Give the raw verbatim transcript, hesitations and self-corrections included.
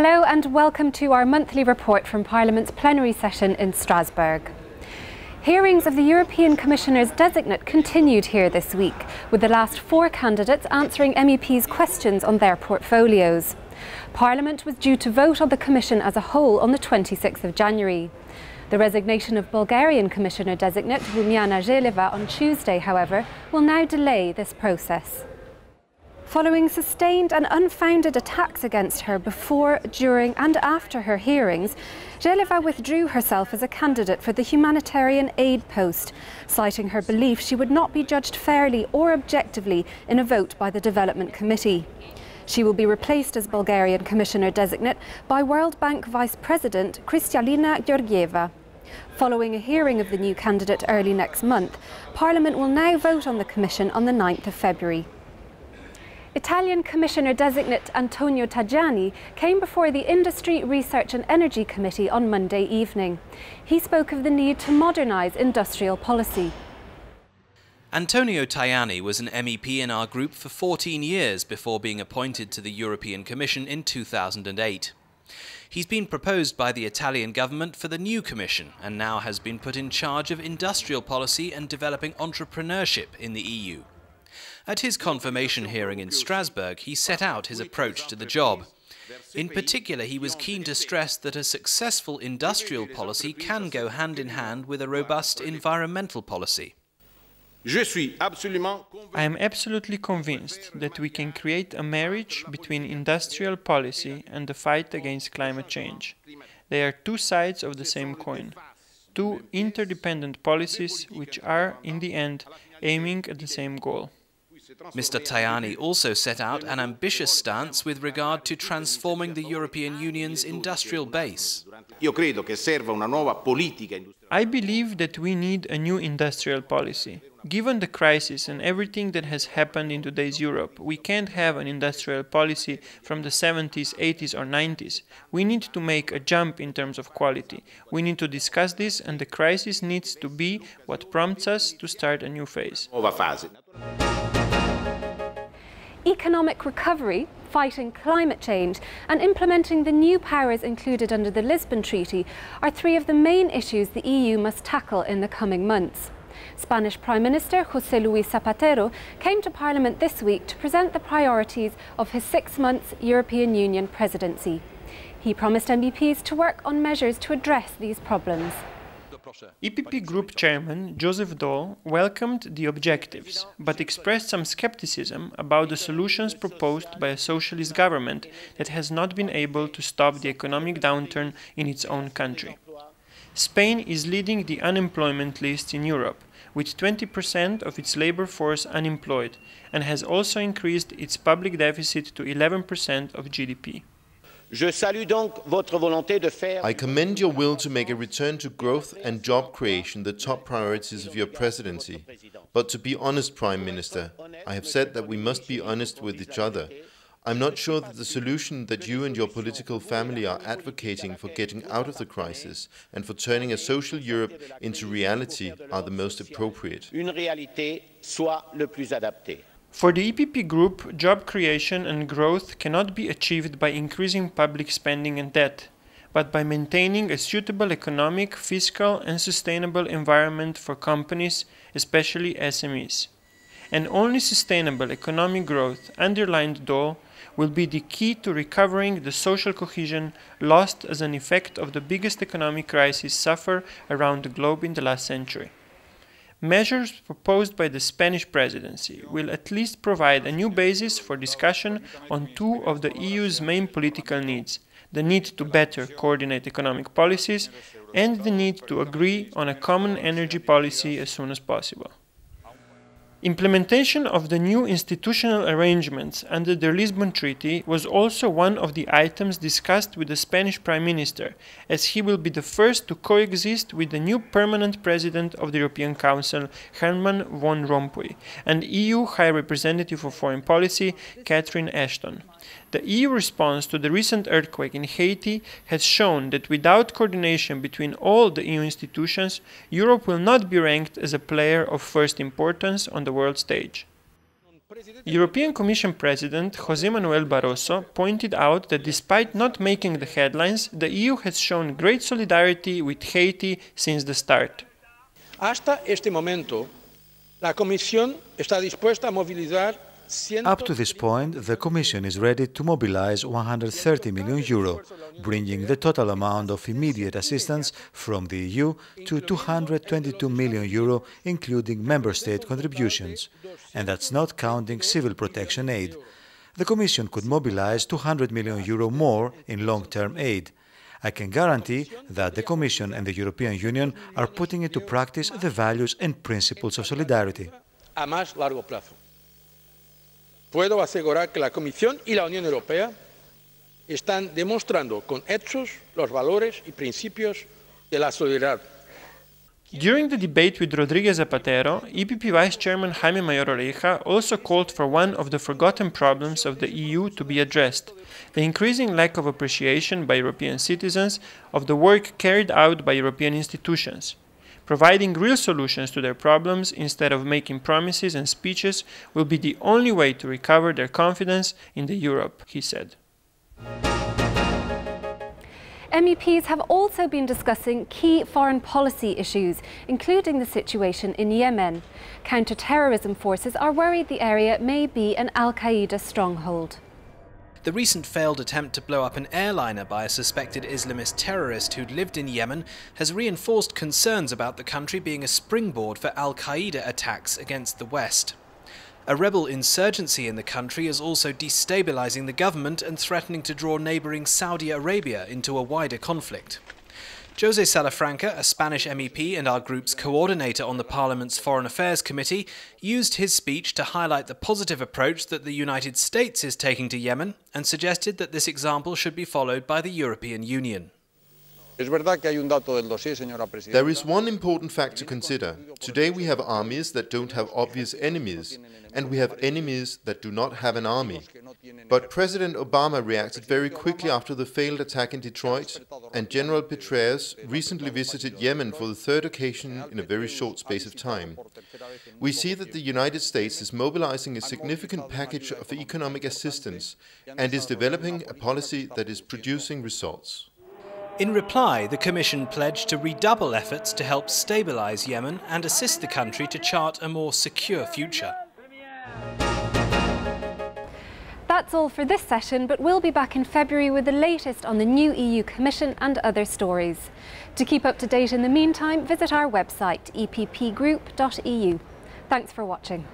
Hello and welcome to our monthly report from Parliament's plenary session in Strasbourg. Hearings of the European Commissioners designate continued here this week, with the last four candidates answering M E Ps' questions on their portfolios. Parliament was due to vote on the Commission as a whole on the twenty-sixth of January. The resignation of Bulgarian Commissioner-designate Rumiana Jeleva on Tuesday, however, will now delay this process. Following sustained and unfounded attacks against her before, during and after her hearings, Jeleva withdrew herself as a candidate for the humanitarian aid post, citing her belief she would not be judged fairly or objectively in a vote by the Development Committee. She will be replaced as Bulgarian Commissioner-designate by World Bank Vice President Kristalina Georgieva. Following a hearing of the new candidate early next month, Parliament will now vote on the Commission on the ninth of February. Italian Commissioner-designate Antonio Tajani came before the Industry, Research and Energy Committee on Monday evening. He spoke of the need to modernise industrial policy. Antonio Tajani was an M E P in our group for fourteen years before being appointed to the European Commission in two thousand eight. He's been proposed by the Italian government for the new Commission and now has been put in charge of industrial policy and developing entrepreneurship in the E U. At his confirmation hearing in Strasbourg, he set out his approach to the job. In particular, he was keen to stress that a successful industrial policy can go hand in hand with a robust environmental policy. I am absolutely convinced that we can create a marriage between industrial policy and the fight against climate change. They are two sides of the same coin. Two interdependent policies which are, in the end, aiming at the same goal. Mister Tajani also set out an ambitious stance with regard to transforming the European Union's industrial base. I believe that we need a new industrial policy. Given the crisis and everything that has happened in today's Europe, we can't have an industrial policy from the seventies, eighties or nineties. We need to make a jump in terms of quality. We need to discuss this, and the crisis needs to be what prompts us to start a new phase. Economic recovery, fighting climate change and implementing the new powers included under the Lisbon Treaty are three of the main issues the E U must tackle in the coming months. Spanish Prime Minister José Luis Zapatero came to Parliament this week to present the priorities of his six-month European Union presidency. He promised M E Ps to work on measures to address these problems. E P P Group Chairman Joseph Daul welcomed the objectives, but expressed some skepticism about the solutions proposed by a socialist government that has not been able to stop the economic downturn in its own country. Spain is leading the unemployment list in Europe, with twenty percent of its labor force unemployed, and has also increased its public deficit to eleven percent of G D P. I commend your will to make a return to growth and job creation the top priorities of your presidency. But to be honest, Prime Minister, I have said that we must be honest with each other. I'm not sure that the solution that you and your political family are advocating for getting out of the crisis and for turning a social Europe into reality are the most appropriate. For the E P P Group, job creation and growth cannot be achieved by increasing public spending and debt, but by maintaining a suitable economic, fiscal and sustainable environment for companies, especially S M Es. And only sustainable economic growth, underlined Daul, will be the key to recovering the social cohesion lost as an effect of the biggest economic crisis suffered around the globe in the last century. Measures proposed by the Spanish Presidency will at least provide a new basis for discussion on two of the E U's main political needs: the need to better coordinate economic policies and the need to agree on a common energy policy as soon as possible. Implementation of the new institutional arrangements under the Lisbon Treaty was also one of the items discussed with the Spanish Prime Minister, as he will be the first to coexist with the new permanent President of the European Council, Herman von Rompuy, and E U High Representative for Foreign Policy, Catherine Ashton. The E U response to the recent earthquake in Haiti has shown that without coordination between all the E U institutions, Europe will not be ranked as a player of first importance on the world stage. European Commission President José Manuel Barroso pointed out that despite not making the headlines, the E U has shown great solidarity with Haiti since the start. Hasta este momento, la Comisión está dispuesta a movilizar Up to this point, the Commission is ready to mobilize one hundred thirty million euro, bringing the total amount of immediate assistance from the E U to two hundred twenty-two million euro, including member state contributions. And that's not counting civil protection aid. The Commission could mobilize two hundred million euro more in long-term aid. I can guarantee that the Commission and the European Union are putting into practice the values and principles of solidarity. Puedo asegurar que la Comisión y la Unión Europea están demostrando con hechos los valores y principios de la solidaridad. During the debate with Rodríguez Zapatero, E P P Vice Chairman Jaime Mayor Oreja also called for one of the forgotten problems of the E U to be addressed, the increasing lack of appreciation by European citizens of the work carried out by European institutions, providing real solutions to their problems instead of making promises and speeches will be the only way to recover their confidence in the Europe, he said. M E Ps have also been discussing key foreign policy issues, including the situation in Yemen. Counter-terrorism forces are worried the area may be an Al-Qaeda stronghold. The recent failed attempt to blow up an airliner by a suspected Islamist terrorist who'd lived in Yemen has reinforced concerns about the country being a springboard for Al-Qaeda attacks against the West. A rebel insurgency in the country is also destabilizing the government and threatening to draw neighboring Saudi Arabia into a wider conflict. José Salafranca, a Spanish M E P and our group's coordinator on the Parliament's Foreign Affairs Committee, used his speech to highlight the positive approach that the United States is taking to Yemen and suggested that this example should be followed by the European Union. There is one important fact to consider. Today we have armies that don't have obvious enemies, and we have enemies that do not have an army. But President Obama reacted very quickly after the failed attack in Detroit, and General Petraeus recently visited Yemen for the third occasion in a very short space of time. We see that the United States is mobilizing a significant package of economic assistance and is developing a policy that is producing results. In reply, the Commission pledged to redouble efforts to help stabilize Yemen and assist the country to chart a more secure future. That's all for this session, but we'll be back in February with the latest on the new E U Commission and other stories. To keep up to date in the meantime, visit our website, e p p group dot e u. Thanks for watching.